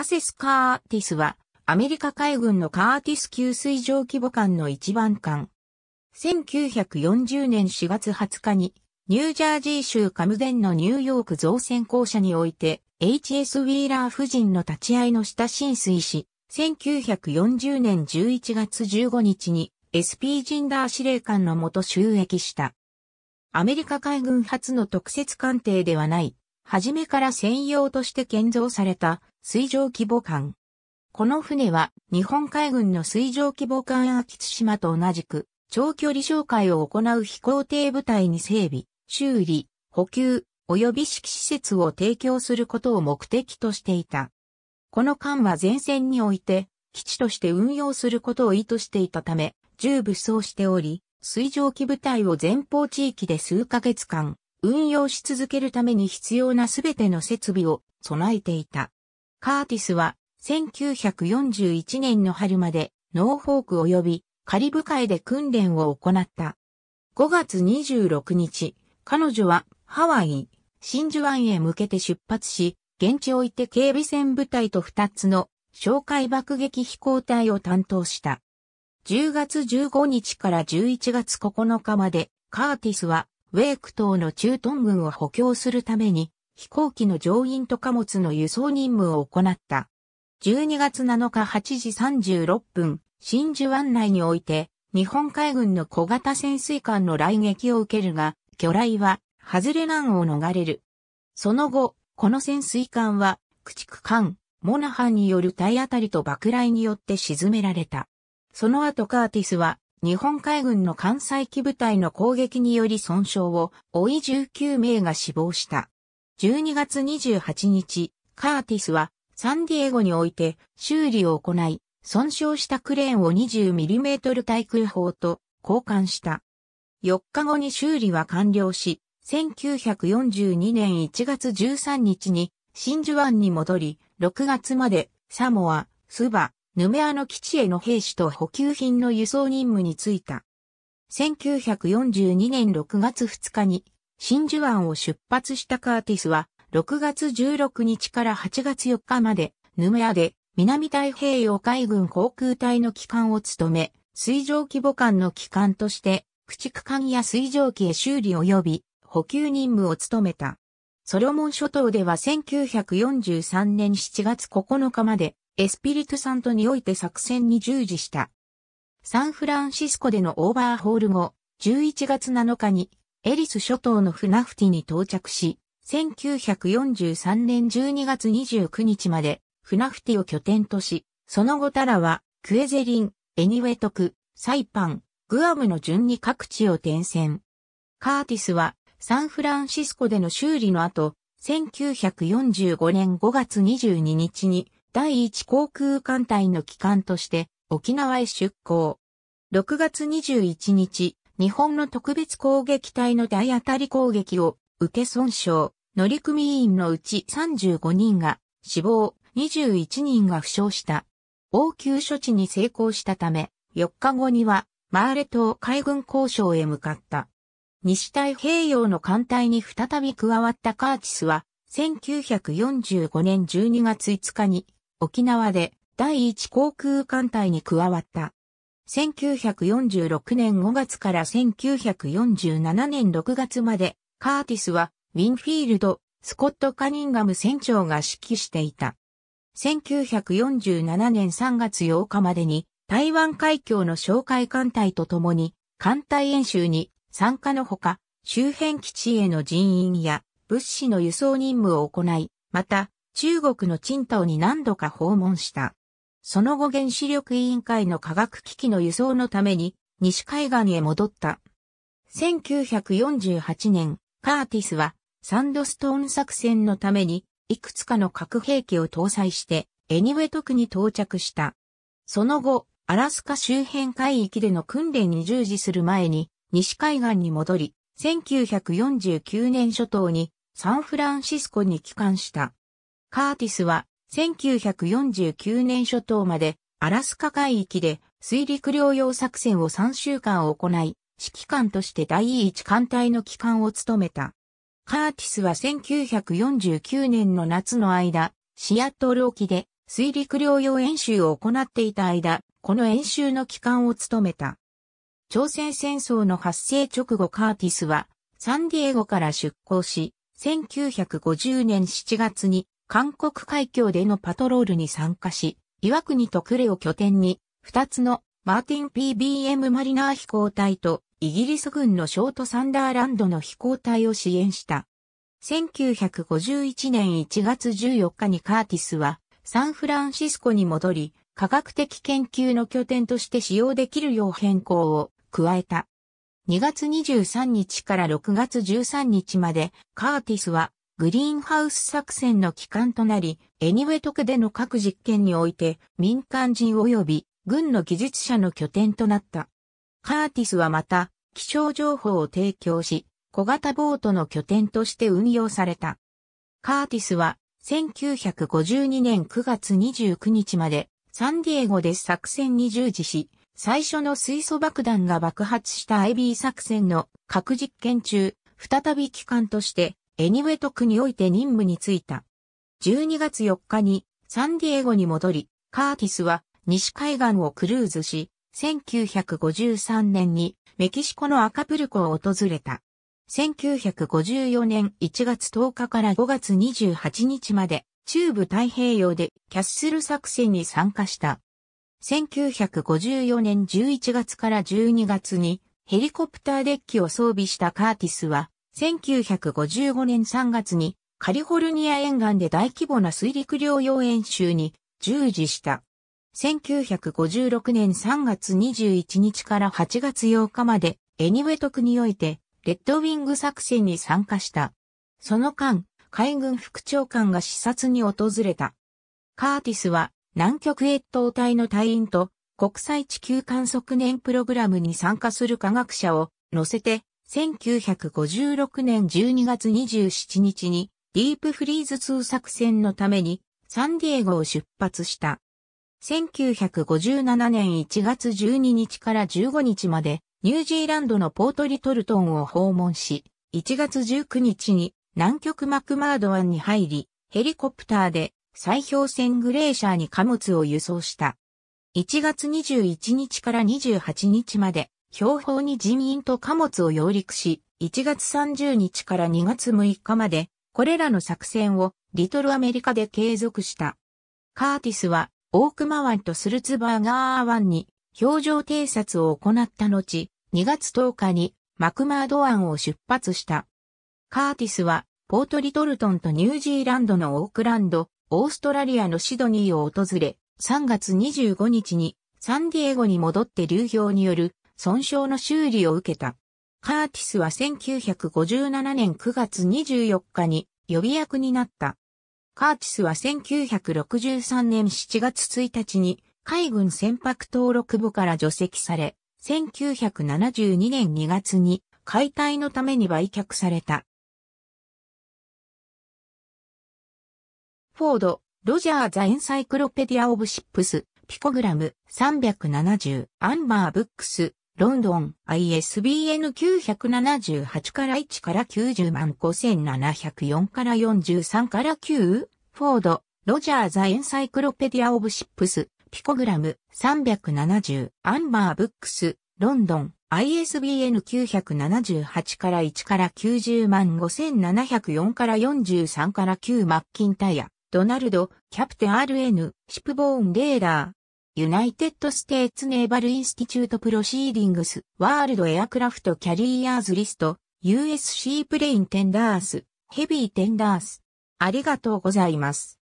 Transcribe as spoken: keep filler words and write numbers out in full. アセス・カーティスは、アメリカ海軍のカーティス級水上規模艦の一番艦。せんきゅうひゃくよんじゅうねんしがつはつかに、ニュージャージー州カムデンのニューヨーク造船公社において、エイチエス ウィーラー夫人の立ち会いの下浸水し、せんきゅうひゃくよんじゅうねんじゅういちがつじゅうごにちに エスピー ジンダー司令官の下就役した。アメリカ海軍初の特設艦艇ではない、初めから専用として建造された水上規模艦。この船は日本海軍の水上規模艦安芸津島と同じく、長距離哨戒を行う飛行艇部隊に整備、修理、補給、及び指揮施設を提供することを目的としていた。この艦は前線において基地として運用することを意図していたため、じゅう武装しており、水上機部隊を前方地域で数ヶ月間運用し続けるために必要なすべての設備を備えていた。カーティスはせんきゅうひゃくよんじゅういちねんの春までノーフォーク及びカリブ海で訓練を行った。ごがつにじゅうろくにち、彼女はハワイ、真珠湾へ向けて出発し、現地おいて警備船部隊とふたつの哨戒爆撃飛行隊を担当した。じゅうがつじゅうごにちからじゅういちがつここのかまで、カーティスはウェーク島の駐屯軍を補強するために、飛行機の乗員と貨物の輸送任務を行った。じゅうにがつなのかはちじさんじゅうろっぷん、真珠湾内において、日本海軍の小型潜水艦の雷撃を受けるが、魚雷は、外れ難を逃れる。その後、この潜水艦は、駆逐艦、モナハンによる体当たりと爆雷によって沈められた。その後カーティスは、日本海軍の関西機部隊の攻撃により損傷を負いじゅうきゅうめいが死亡した。じゅうにがつにじゅうはちにち、カーティスは、サンディエゴにおいて修理を行い、損傷したクレーンを にじゅうミリメートル 対空砲と交換した。よっかごに修理は完了し、せんきゅうひゃくよんじゅうにねんいちがつじゅうさんにちに真珠湾に戻り、ろくがつまでサモア、スバ、ヌメアの基地への兵士と補給品の輸送任務に就いた。せんきゅうひゃくよんじゅうにねんろくがつふつかに真珠湾を出発したカーティスはろくがつじゅうろくにちからはちがつよっかまでヌメアで南太平洋海軍航空隊の旗艦を務め、水上規模艦の旗艦として駆逐艦や水上機へ修理及び補給任務を務めた。ソロモン諸島ではせんきゅうひゃくよんじゅうさんねんしちがつここのかまでエスピリトゥサントにおいて作戦に従事した。サンフランシスコでのオーバーホール後、じゅういちがつなのかにエリス諸島のフナフティに到着し、せんきゅうひゃくよんじゅうさんねんじゅうにがつにじゅうくにちまでフナフティを拠点とし、その後タラワ、クエゼリン、エニウェトク、サイパン、グアムの順に各地を転戦。カーティスは、サンフランシスコでの修理の後、せんきゅうひゃくよんじゅうごねんごがつにじゅうににちにだいいち航空艦隊の旗艦として沖縄へ出航。ろくがつにじゅういちにち、日本の特別攻撃隊の体当たり攻撃を受け損傷、乗組員のうちさんじゅうごにんが死亡、にじゅういちにんが負傷した。応急処置に成功したため、よっかごにはマーレ島海軍工廠へ向かった。西太平洋の艦隊に再び加わったカーティスは、せんきゅうひゃくよんじゅうごねんじゅうにがついつかに沖縄でだいいち航空艦隊に加わった。せんきゅうひゃくよんじゅうろくねんごがつからせんきゅうひゃくよんじゅうななねんろくがつまで、カーティスはウィンフィールド、スコット・カニンガム船長が指揮していた。せんきゅうひゃくよんじゅうななねんさんがつようかまでに、台湾海峡の哨戒艦隊と共に、艦隊演習に、参加のほか、周辺基地への人員や物資の輸送任務を行い、また、中国の青島に何度か訪問した。その後原子力委員会の化学機器の輸送のために、西海岸へ戻った。せんきゅうひゃくよんじゅうはちねん、カーティスは、サンドストーン作戦のために、いくつかの核兵器を搭載して、エニウェトクに到着した。その後、アラスカ周辺海域での訓練に従事する前に、西海岸に戻り、せんきゅうひゃくよんじゅうきゅうねんしょとうにサンフランシスコに帰還した。カーティスはせんきゅうひゃくよんじゅうきゅうねんしょとうまでアラスカ海域で水陸両用作戦をさんしゅうかん行い、指揮官としてだいいち艦隊の旗艦を務めた。カーティスはせんきゅうひゃくよんじゅうきゅうねんの夏の間、シアトル沖で水陸両用演習を行っていた間、この演習の機関を務めた。朝鮮戦争の発生直後カーティスは、サンディエゴから出港し、せんきゅうひゃくごじゅうねんしちがつに韓国海峡でのパトロールに参加し、岩国と呉を拠点に、二つのマーティン ピービーエム マリナー飛行隊と、イギリス軍のショートサンダーランドの飛行隊を支援した。せんきゅうひゃくごじゅういちねんいちがつじゅうよっかにカーティスは、サンフランシスコに戻り、科学的研究の拠点として使用できるよう変更を加えた。にがつにじゅうさんにちからろくがつじゅうさんにちまで、カーティスはグリーンハウス作戦の機関となり、エニウェトクでの各実験において民間人及び軍の技術者の拠点となった。カーティスはまた、気象情報を提供し、小型ボートの拠点として運用された。カーティスは、せんきゅうひゃくごじゅうにねんくがつにじゅうくにちまでサンディエゴで作戦に従事し、最初の水素爆弾が爆発した アイビー 作戦の核実験中、再び機関としてエニウェトクにおいて任務に就いた。じゅうにがつよっかにサンディエゴに戻り、カーティスは西海岸をクルーズし、せんきゅうひゃくごじゅうさんねんにメキシコのアカプルコを訪れた。せんきゅうひゃくごじゅうよねんいちがつとおかからごがつにじゅうはちにちまで中部太平洋でキャッスル作戦に参加した。せんきゅうひゃくごじゅうよねんじゅういちがつからじゅうにがつにヘリコプターデッキを装備したカーティスはせんきゅうひゃくごじゅうごねんさんがつにカリフォルニア沿岸で大規模な水陸両用演習に従事した。せんきゅうひゃくごじゅうろくねんさんがつにじゅういちにちからはちがつようかまでエニウェトクにおいてレッドウィング作戦に参加した。その間、海軍副長官が視察に訪れた。カーティスは南極越冬隊の隊員と国際地球観測年プログラムに参加する科学者を乗せてせんきゅうひゃくごじゅうろくねんじゅうにがつにじゅうしちにちにディープフリーズツー作戦のためにサンディエゴを出発した。せんきゅうひゃくごじゅうななねんいちがつじゅうににちからじゅうごにちまでニュージーランドのポートリトルトンを訪問し、いちがつじゅうくにちに南極マクマード湾に入り、ヘリコプターで砕氷船グレーシャーに貨物を輸送した。いちがつにじゅういちにちからにじゅうはちにちまで標本に人員と貨物を揚陸し、いちがつさんじゅうにちからにがつむいかまで、これらの作戦をリトルアメリカで継続した。カーティスは大熊湾とスルツバーガー湾に、氷上偵察を行った後、にがつとおかにマクマード湾を出発した。カーティスはポートリトルトンとニュージーランドのオークランド、オーストラリアのシドニーを訪れ、さんがつにじゅうごにちにサンディエゴに戻って流氷による損傷の修理を受けた。カーティスはせんきゅうひゃくごじゅうななねんくがつにじゅうよっかに予備役になった。カーティスはせんきゅうひゃくろくじゅうさんねんしちがつついたちに海軍船舶登録部から除籍され、せんきゅうひゃくななじゅうにねんにがつに解体のために売却された。フォード、ロジャー・ザ・エンサイクロペディア・オブ・シップス、ピコグラムさんななぜろ、アンバー・ブックス、ロンドン、アイエスビーエヌきゅうななはちからいちからきゅうまんごせんななひゃくよんからよんじゅうさんからきゅう、フォード、ロジャー・ザ・エンサイクロペディア・オブ・シップス、ピコグラムさんななぜろアンバーブックスロンドン アイエスビーエヌきゅうななはちからいちからきゅうまんごせんななひゃくよんからよんじゅうさんからきゅうマッキンタイアドナルドキャプテン アールエヌ シップボーンレーダーユナイテッドステーツネーバルインスティチュートプロシーディングスワールドエアクラフトキャリアーズリスト ユーエスシー プレインテンダースヘビーテンダース。ありがとうございます。